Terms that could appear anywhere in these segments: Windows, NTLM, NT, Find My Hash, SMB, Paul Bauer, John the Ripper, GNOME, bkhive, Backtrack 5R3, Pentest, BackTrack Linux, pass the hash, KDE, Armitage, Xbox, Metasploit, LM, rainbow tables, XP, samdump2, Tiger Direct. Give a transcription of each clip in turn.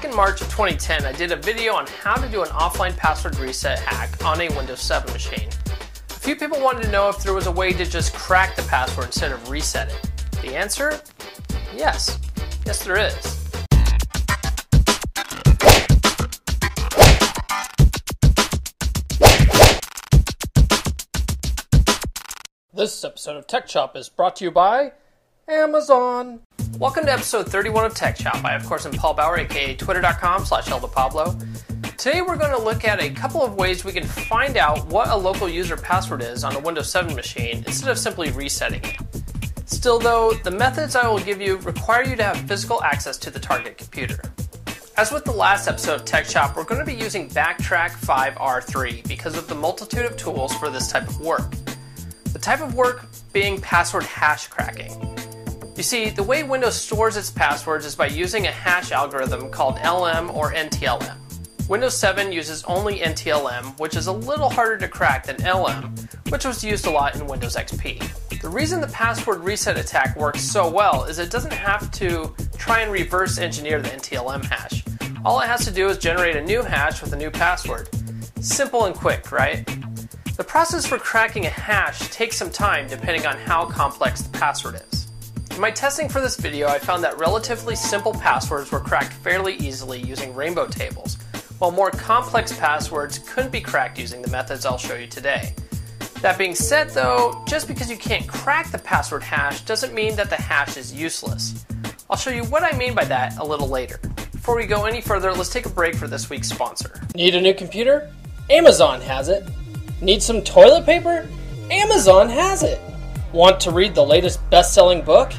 Back in March of 2010, I did a video on how to do an offline password reset hack on a Windows 7 machine. A few people wanted to know if there was a way to just crack the password instead of reset it. The answer? Yes. Yes, there is. This episode of TechChop is brought to you by Amazon. Welcome to episode 31 of TechChop. I, of course, am Paul Bauer, aka twitter.com/eldapablo. Today we're going to look at a couple of ways we can find out what a local user password is on a Windows 7 machine instead of simply resetting it. Still, though, the methods I will give you require you to have physical access to the target computer. As with the last episode of TechChop, we're going to be using Backtrack 5R3 because of the multitude of tools for this type of work. The type of work being password hash cracking. You see, the way Windows stores its passwords is by using a hash algorithm called LM or NTLM. Windows 7 uses only NTLM, which is a little harder to crack than LM, which was used a lot in Windows XP. The reason the password reset attack works so well is it doesn't have to try and reverse engineer the NTLM hash. All it has to do is generate a new hash with a new password. Simple and quick, right? The process for cracking a hash takes some time depending on how complex the password is. In my testing for this video, I found that relatively simple passwords were cracked fairly easily using rainbow tables, while more complex passwords couldn't be cracked using the methods I'll show you today. That being said though, just because you can't crack the password hash doesn't mean that the hash is useless. I'll show you what I mean by that a little later. Before we go any further, let's take a break for this week's sponsor. Need a new computer? Amazon has it. Need some toilet paper? Amazon has it. Want to read the latest best-selling book?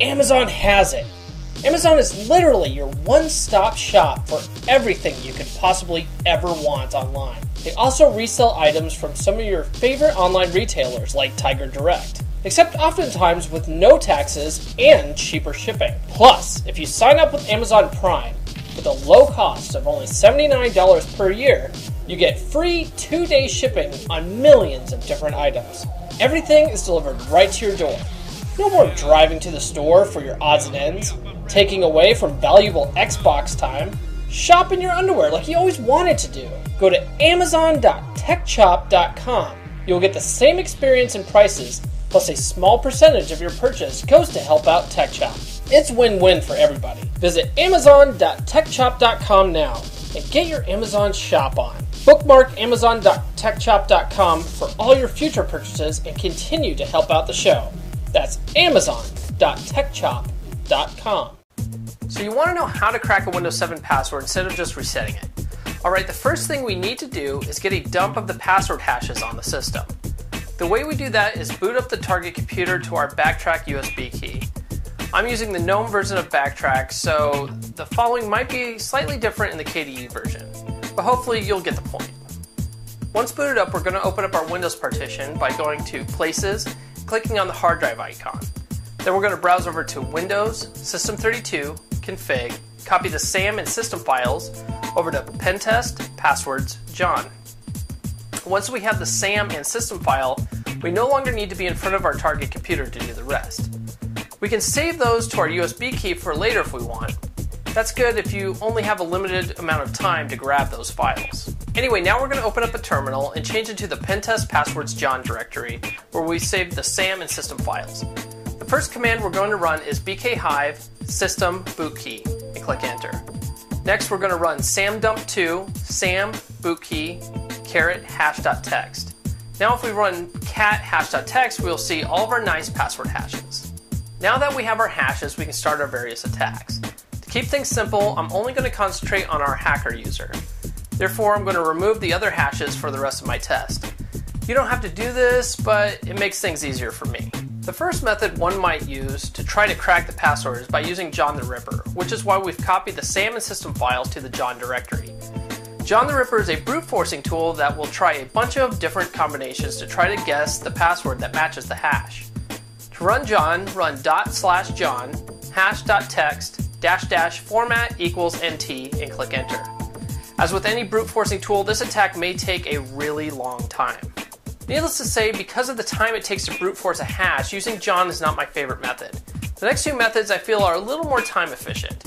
Amazon has it. Amazon is literally your one-stop shop for everything you could possibly ever want online. They also resell items from some of your favorite online retailers like Tiger Direct, except oftentimes with no taxes and cheaper shipping. Plus, if you sign up with Amazon Prime, with a low cost of only $79 per year, you get free 2-day shipping on millions of different items. Everything is delivered right to your door. No more driving to the store for your odds and ends, taking away from valuable Xbox time, shop in your underwear like you always wanted to do. Go to amazon.techchop.com. You'll get the same experience and prices, plus a small percentage of your purchase goes to help out TechChop. It's win-win for everybody. Visit amazon.techchop.com now and get your Amazon shop on. Bookmark amazon.techchop.com for all your future purchases and continue to help out the show. That's amazon.techchop.com. So you want to know how to crack a Windows 7 password instead of just resetting it. Alright, the first thing we need to do is get a dump of the password hashes on the system. The way we do that is boot up the target computer to our Backtrack USB key. I'm using the GNOME version of Backtrack, so the following might be slightly different in the KDE version, but hopefully you'll get the point. Once booted up, we're going to open up our Windows partition by going to Places, clicking on the hard drive icon. Then we're going to browse over to Windows, System32, Config, copy the SAM and system files over to Pentest, Passwords, John. Once we have the SAM and system file, we no longer need to be in front of our target computer to do the rest. We can save those to our USB key for later if we want. That's good if you only have a limited amount of time to grab those files. Anyway, now we're going to open up a terminal and change into the Pentest Passwords John directory where we saved the SAM and system files. The first command we're going to run is bkhive system bootkey and click enter. Next we're going to run samdump2 sam bootkey caret hash.txt. Now if we run cat hash.txt, we'll see all of our nice password hashes. Now that we have our hashes, we can start our various attacks. To keep things simple, I'm only going to concentrate on our hacker user. Therefore, I'm going to remove the other hashes for the rest of my test. You don't have to do this, but it makes things easier for me. The first method one might use to try to crack the password is by using John the Ripper, which is why we've copied the SAM and system files to the John directory. John the Ripper is a brute forcing tool that will try a bunch of different combinations to try to guess the password that matches the hash. To run John, run ./John, hash.txt, -- format equals NT, and click enter. As with any brute forcing tool, this attack may take a really long time. Needless to say, because of the time it takes to brute force a hash, using John is not my favorite method. The next two methods I feel are a little more time efficient.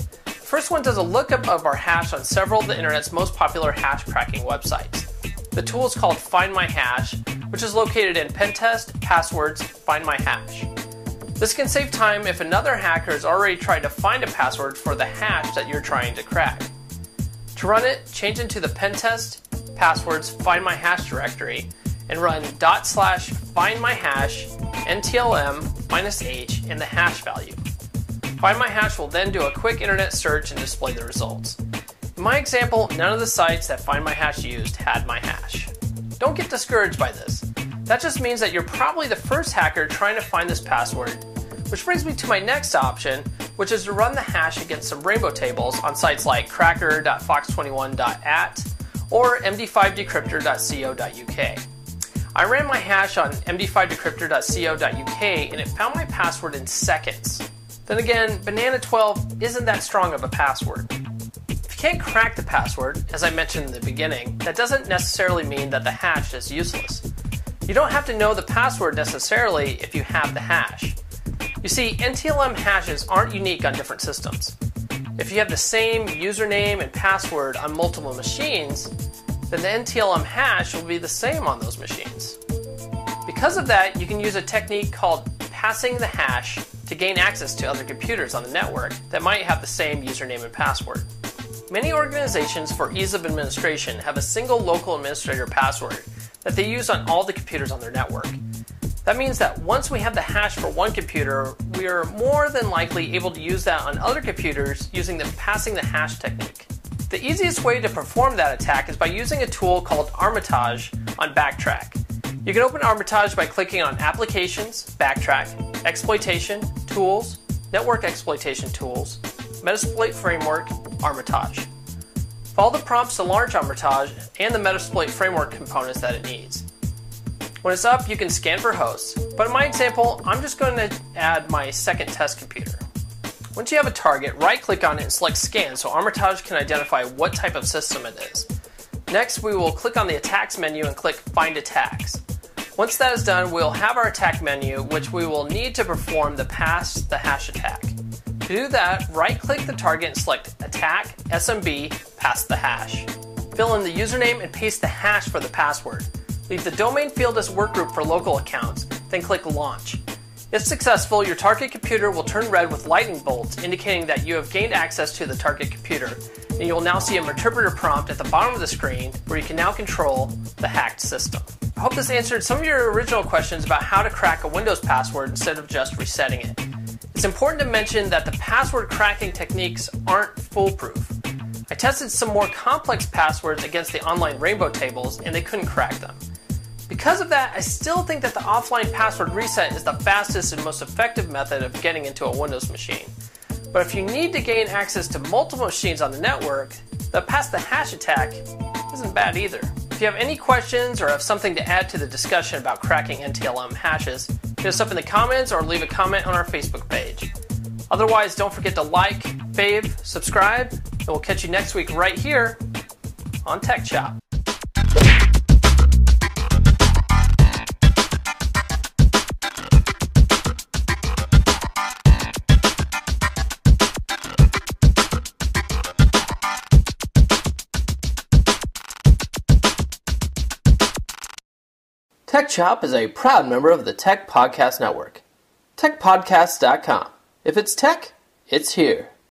First one does a lookup of our hash on several of the internet's most popular hash cracking websites. The tool is called Find My Hash, which is located in Pentest, Passwords, Find My Hash. This can save time if another hacker has already tried to find a password for the hash that you're trying to crack. To run it, change into the Pentest, Passwords, Find My Hash directory and run /findmyhash NTLM -H and the hash value. Find My Hash will then do a quick internet search and display the results. In my example, none of the sites that Find My Hash used had my hash. Don't get discouraged by this. That just means that you're probably the first hacker trying to find this password, which brings me to my next option, which is to run the hash against some rainbow tables on sites like cracker.fox21.at or md5decryptor.co.uk. I ran my hash on md5decryptor.co.uk and it found my password in seconds. Then again, banana 12 isn't that strong of a password. If you can't crack the password, as I mentioned in the beginning, that doesn't necessarily mean that the hash is useless. You don't have to know the password necessarily if you have the hash. You see, NTLM hashes aren't unique on different systems. If you have the same username and password on multiple machines, then the NTLM hash will be the same on those machines. Because of that, you can use a technique called passing the hash to gain access to other computers on the network that might have the same username and password. Many organizations for ease of administration have a single local administrator password that they use on all the computers on their network. That means that once we have the hash for one computer, we are more than likely able to use that on other computers using the passing the hash technique. The easiest way to perform that attack is by using a tool called Armitage on Backtrack. You can open Armitage by clicking on Applications, Backtrack, Exploitation, Tools, Network Exploitation Tools, Metasploit Framework, Armitage. Follow the prompts to launch Armitage and the Metasploit Framework components that it needs. When it's up, you can scan for hosts, but in my example, I'm just going to add my second test computer. Once you have a target, right-click on it and select Scan so Armitage can identify what type of system it is. Next, we will click on the Attacks menu and click Find Attacks. Once that is done, we'll have our attack menu, which we will need to perform the Pass the Hash attack. To do that, right-click the target and select Attack SMB Pass the Hash. Fill in the username and paste the hash for the password. Leave the domain field as workgroup for local accounts, then click Launch. If successful, your target computer will turn red with lightning bolts, indicating that you have gained access to the target computer, and you will now see an interpreter prompt at the bottom of the screen where you can now control the hacked system. I hope this answered some of your original questions about how to crack a Windows password instead of just resetting it. It's important to mention that the password cracking techniques aren't foolproof. I tested some more complex passwords against the online rainbow tables, and they couldn't crack them. Because of that, I still think that the offline password reset is the fastest and most effective method of getting into a Windows machine. But if you need to gain access to multiple machines on the network, the pass the hash attack isn't bad either. If you have any questions or have something to add to the discussion about cracking NTLM hashes, hit us up in the comments or leave a comment on our Facebook page. Otherwise, don't forget to like, fave, subscribe, and we'll catch you next week right here on TechChop. TechChop is a proud member of the Tech Podcast Network. TechPodcasts.com. If it's tech, it's here.